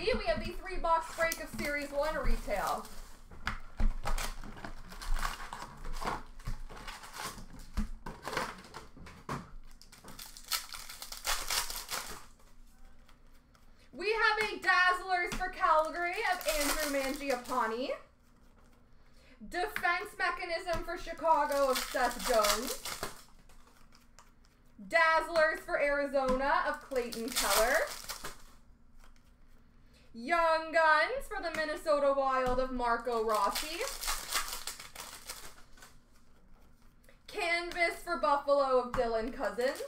Vilardi. We have the 3-box break of Series 1 retail. We have a Dazzlers for Calgary of Andrew Mangiapane. Defense Mechanism for Chicago of Seth Jones. Dazzlers for Arizona of Clayton Keller. Young Guns for the Minnesota Wild of Marco Rossi. Canvas for Buffalo of Dylan Cousins.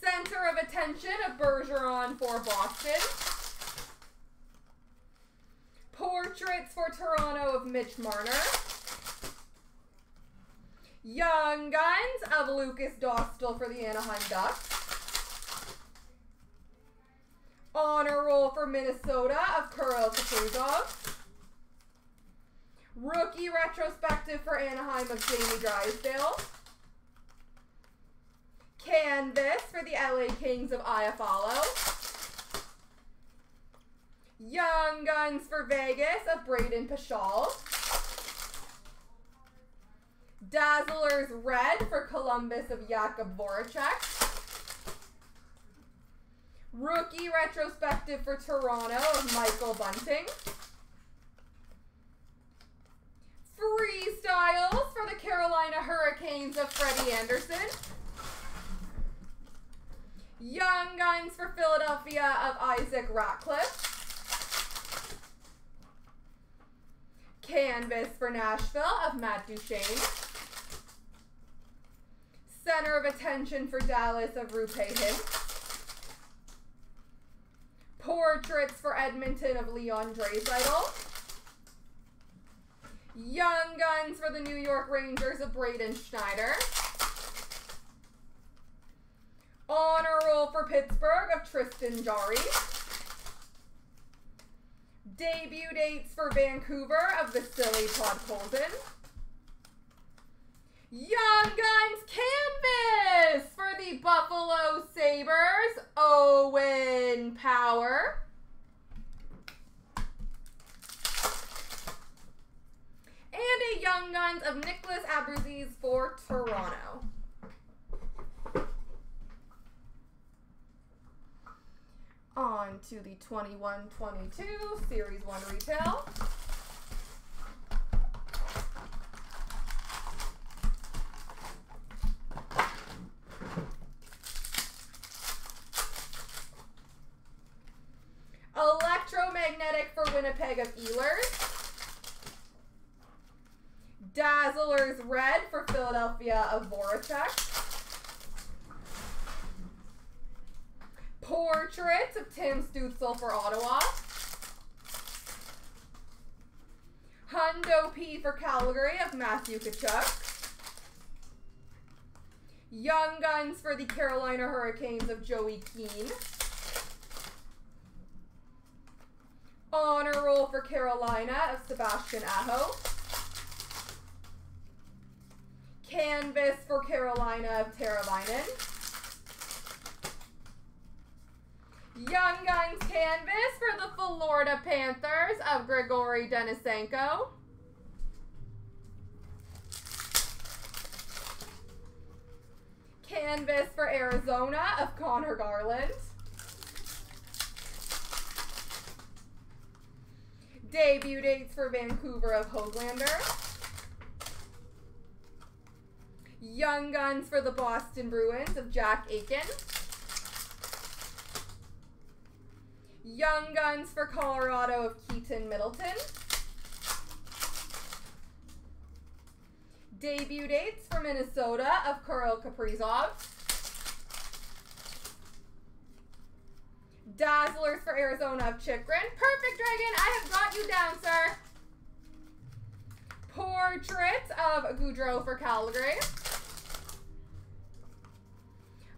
Center of Attention of Bergeron for Boston. Portraits for Toronto of Mitch Marner. Young Guns of Lucas Dostal for the Anaheim Ducks. Honor Roll for Minnesota of Kirill Kaprizov. Rookie Retrospective for Anaheim of Jamie Drysdale. Canvas for the LA Kings of Iafallo. Young Guns for Vegas of Braden Pashal. Dazzlers Red for Columbus of Jakob Voracek. Rookie Retrospective for Toronto of Michael Bunting. Freestyles for the Carolina Hurricanes of Freddie Anderson. Young Guns for Philadelphia of Isaac Ratcliffe. Canvas for Nashville of Matt Duchene. Center of Attention for Dallas of Roope Hintz. Portraits for Edmonton of Leon Draisaitl. Young Guns for the New York Rangers of Braden Schneider. Honor Roll for Pittsburgh of Tristan Jarry. Debut dates for Vancouver of Vasily Podkolzin. Young Guns Canvas for the Buffalo Sabres, Owen Power. And a Young Guns of Nicholas Abruzzese for Toronto. On to the 21-22 Series 1 retail. Electromagnetic for Winnipeg of Ehlers. Dazzlers Red for Philadelphia of Voracek. Portraits of Tim Stutzel for Ottawa. Hundo P for Calgary of Matthew Tkachuk. Young Guns for the Carolina Hurricanes of Joey Keane. Honor Roll for Carolina of Sebastian Aho. Canvas for Carolina of Teravainen. Young Guns Canvas for the Florida Panthers of Grigory Denisenko. Canvas for Arizona of Connor Garland. Debut dates for Vancouver of Höglander. Young Guns for the Boston Bruins of Jack Aiken. Young Guns for Colorado of Keaton Middleton. Debut dates for Minnesota of Kirill Kaprizov. Dazzlers for Arizona of Chikrin. Perfect, Dragon. I have got you down, sir. Portraits of Goudreau for Calgary.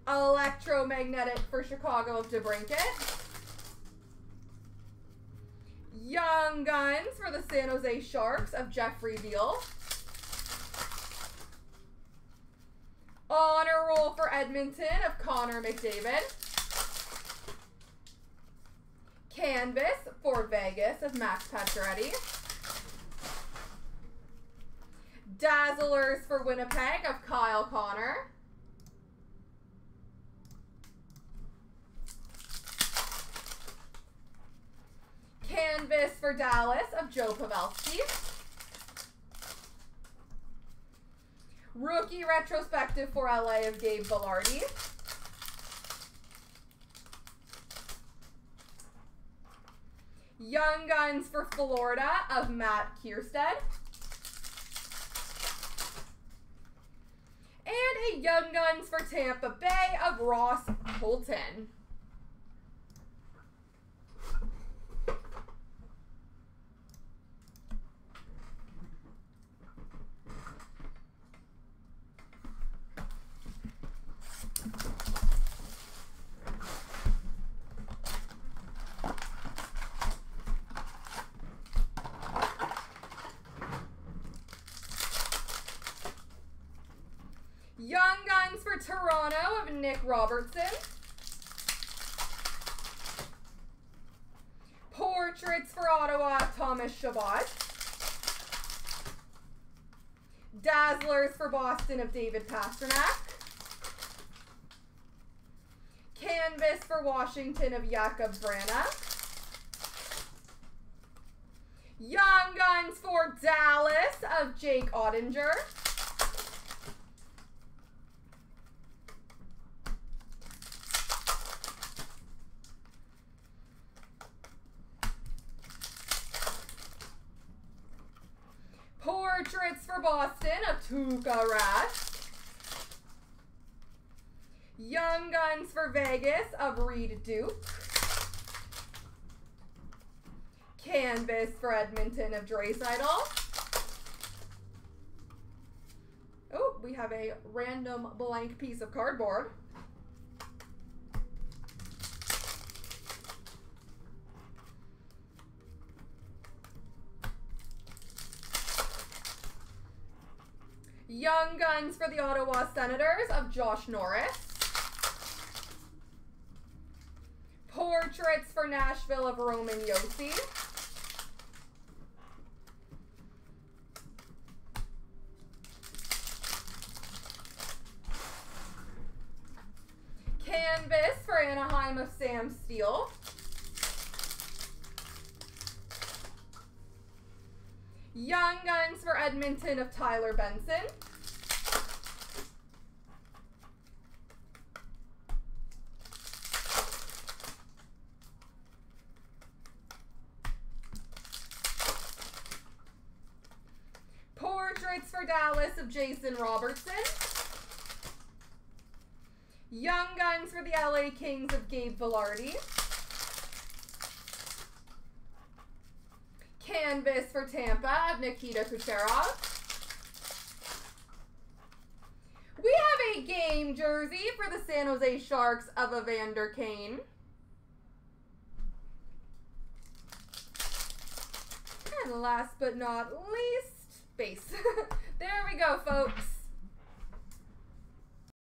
Electromagnetic for Chicago of DeBrincat. Young Guns for the San Jose Sharks of Jeffrey Beal. Honor Roll for Edmonton of Connor McDavid. Canvas for Vegas of Max Pacioretty. Dazzlers for Winnipeg of Kyle Connor. Canvas for Dallas of Joe Pavelski. Rookie retrospective for LA of Gabe Vilardi. Young Guns for Florida of Matt Kierstead. And a Young Guns for Tampa Bay of Ross Colton. Young Guns for Toronto of Nick Robertson. Portraits for Ottawa of Thomas Chabot. Dazzlers for Boston of David Pastrnak. Canvas for Washington of Jakub Vrana. Young Guns for Dallas of Jake Ottinger. Portraits for Boston of Tuukka Rask. Young Guns for Vegas of Reed Duke. Canvas for Edmonton of Draisaitl. Oh, we have a random blank piece of cardboard. Young Guns for the Ottawa Senators of Josh Norris. Portraits for Nashville of Roman Josi. Canvas for Anaheim of Sam Steele. Young Guns for Edmonton of Tyler Benson. Portraits for Dallas of Jason Robertson. Young Guns for the LA Kings of Gabe Vilardi. Canvas for Tampa of Nikita Kucherov. We have a game jersey for the San Jose Sharks of Evander Kane. And last but not least, base. There we go, folks.